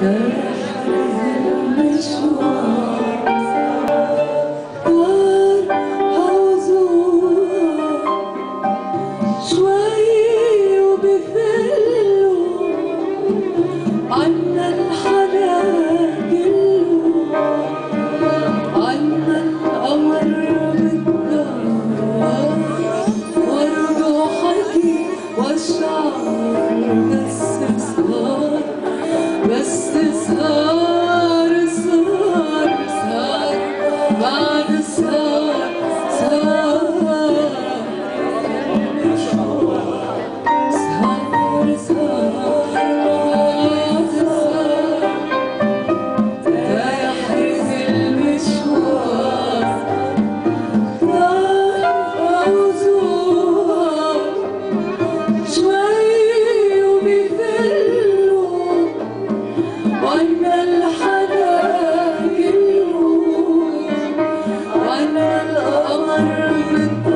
وانا الحنان كله وانا القمر